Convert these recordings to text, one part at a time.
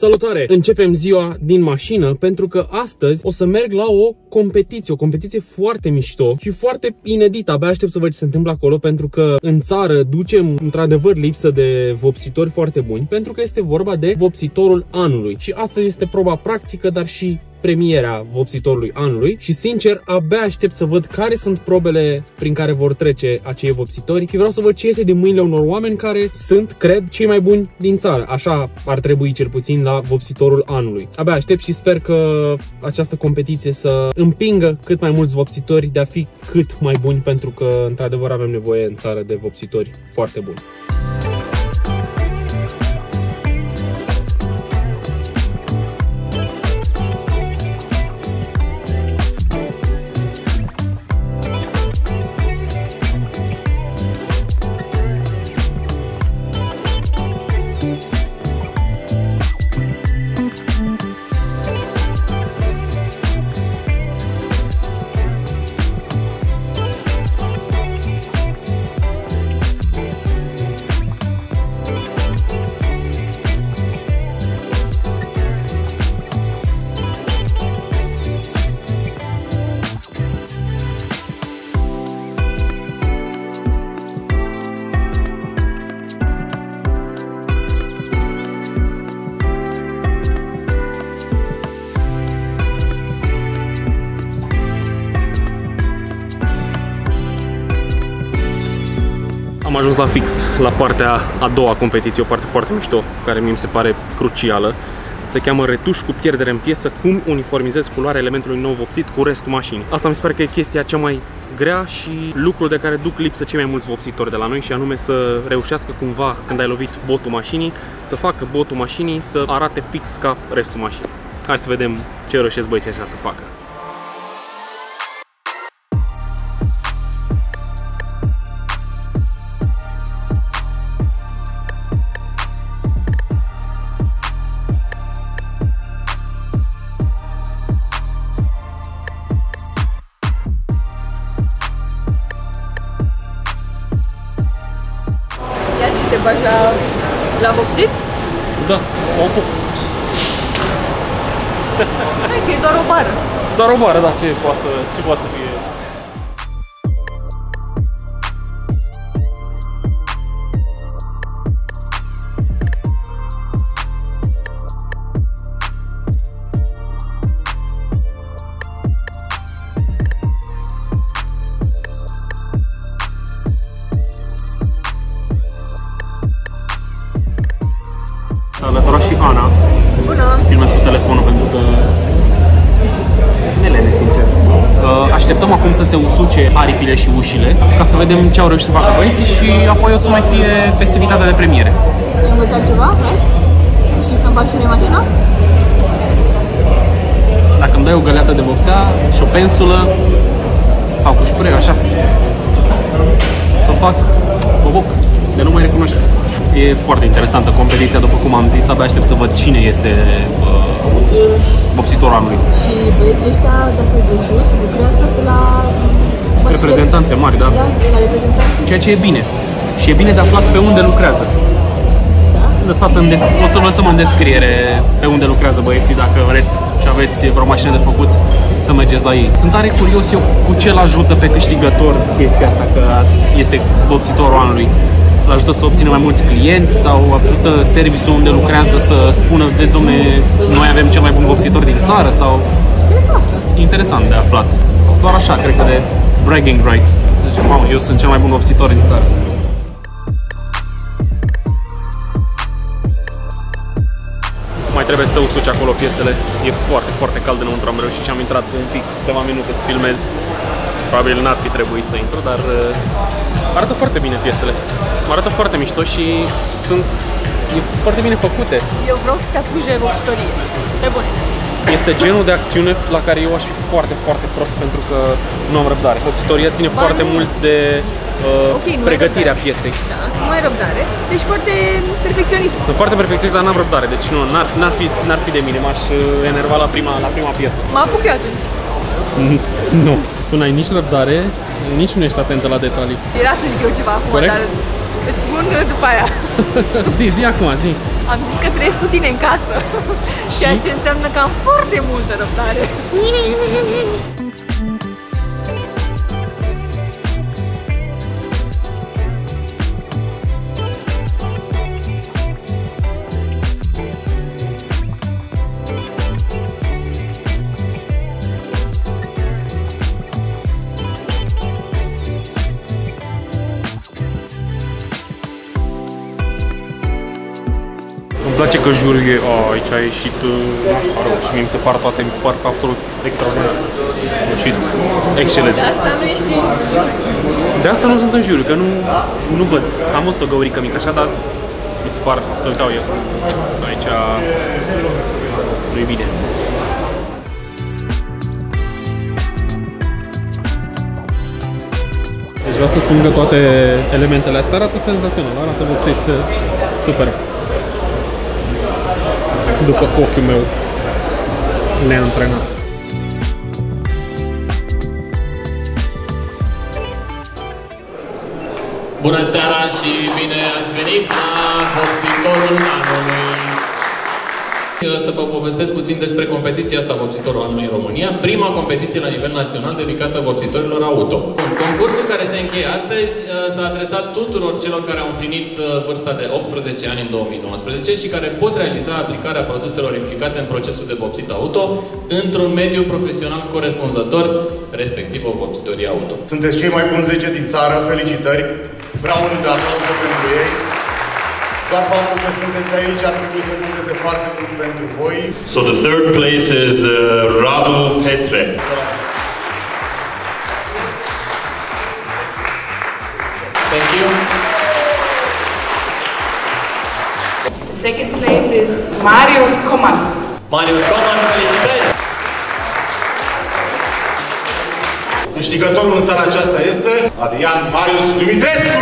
Salutare! Începem ziua din mașină pentru că astăzi o să merg la o competiție foarte mișto și foarte inedită. Abia aștept să văd ce se întâmplă acolo pentru că în țară ducem într-adevăr lipsă de vopsitori foarte buni pentru că este vorba de vopsitorul anului și astăzi este proba practică, dar și premiera vopsitorului anului și sincer abia aștept să văd care sunt probele prin care vor trece acei vopsitori și vreau să văd ce iese din mâinile unor oameni care sunt, cred, cei mai buni din țară. Așa ar trebui cel puțin la vopsitorul anului. Abia aștept și sper că această competiție să împingă cât mai mulți vopsitori de a fi cât mai buni pentru că într-adevăr avem nevoie în țară de vopsitori foarte buni. Am ajuns la fix la partea a doua competiție, o parte foarte mișto, care mi se pare crucială. Se cheamă retuș cu pierdere în piesă, cum uniformizezi culoarea elementului nou vopsit cu restul mașinii. Asta mi se pare că e chestia cea mai grea și lucrul de care duc lipsă cei mai mulți vopsitori de la noi și anume să reușească cumva, când ai lovit botul mașinii, să facă botul mașinii să arate fix ca restul mașinii. Hai să vedem ce reușesc băieții ăștia să facă. L-a vopsit? Da, o pup. Hai că e doar o bară. Doar o bară, da, ce poate să fie? Așteptăm acum să se usuce aripile și ușile ca să vedem ce au reușit să facă băieții și apoi o să mai fie festivitatea de premiere. Ai învățat ceva, frate? Și să-mi faci mie mașina? Dacă îmi dai o găleată de vopsea și o pensulă sau cu spray, așa să fac boboc, de nu mai recunoști. E foarte interesantă competiția, după cum am zis, abia aștept să văd cine iese vopsitorul anului. Și băieții ăștia, dacă ai văzut, lucrează la reprezentanțe mari, da? Da, la reprezentanțe. Ceea ce e bine. Și e bine de aflat pe unde lucrează. O să lăsăm în descriere pe unde lucrează băieții, dacă vreți și aveți vreo mașină de făcut, să mergeți la ei. Sunt tare curios eu cu ce l-ajută pe câștigător chestia asta, că este vopsitorul anului. L-ajută să obțină mai mulți clienți sau ajută serviciul unde lucrează să spună, vezi domne, noi avem cel mai bun vopsitor din țară sau... Interesant de aflat. Sau doar așa, cred că de bragging rights. Deci, mamă, eu sunt cel mai bun vopsitor din țară. Mai trebuie să usuci acolo piesele. E foarte, foarte cald înăuntru. Am reușit și am intrat un pic, câteva minute să filmez. Probabil n-ar fi trebuit să intru, dar arată foarte bine piesele. Mă arată foarte mișto și sunt foarte bine făcute. Eu vreau să te apuci de vopsitorie. Pe bune. Este genul de acțiune la care eu aș fi foarte, foarte prost pentru că nu am răbdare. Vopsitoria ține foarte mult de pregătirea piesei. Da, nu ai răbdare. Deci foarte perfecționist. Sunt foarte perfecționist, dar n-am răbdare. Deci nu, n-ar fi de mine. M-aș enerva la prima piesă. Mă apuc eu atunci. Nu. Tu n-ai nici răbdare, nici nu ești atentă la detalii. Era să zic eu ceva acum, corect? Dar îți spun după aia. Zi acum, zi. Am zis că trăiesc cu tine în casă, ceea ce înseamnă că am foarte multă răbdare. Îmi place că jurie, aici a ieșit, și mie mi se par toate, mi se par absolut extraordinar. A ieșit excelent. De asta nu ești în juriu? De asta nu sunt în juriu, că nu văd. Am văzut o găurică mică așa, dar mi se par să uitau eu. Aici nu-i bine. Deci vreau să spun că toate elementele astea arată senzațional, arată vopsit super. După ochiul meu neantrenat. Bună seara și bine ați venit la vopsitorul anului. Să vă povestesc puțin despre competiția asta, vopsitorul anului în România, prima competiție la nivel național dedicată vopsitorilor auto. Concursul care se încheie astăzi s-a adresat tuturor celor care au împlinit vârsta de 18 ani în 2019 și care pot realiza aplicarea produselor implicate în procesul de vopsit auto într-un mediu profesional corespunzător, respectiv o vopsitorie auto. Sunteți cei mai buni 10 din țară, felicitări! Vreau un de aplauze pentru ei! Doar faptul că sunteți aici ar trebui să conteze foarte mult pentru voi. So the third place is Radu Petre. Thank you. The second place is Marius Coman. Marius Coman, felicitări! Câștigătorul în seara aceasta este Adrian Marius Dumitrescu!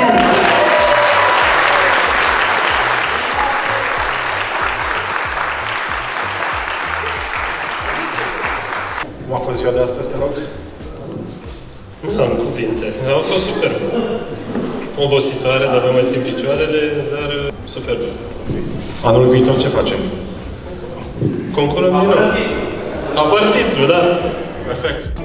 Cum a fost ziua de astăzi, te rog? Nu am cuvinte. A fost superb. Obositoare, dar mai simt picioarele, dar superb. Anul viitor ce facem? Concurăm din nou. Apar titlul, da. Perfect.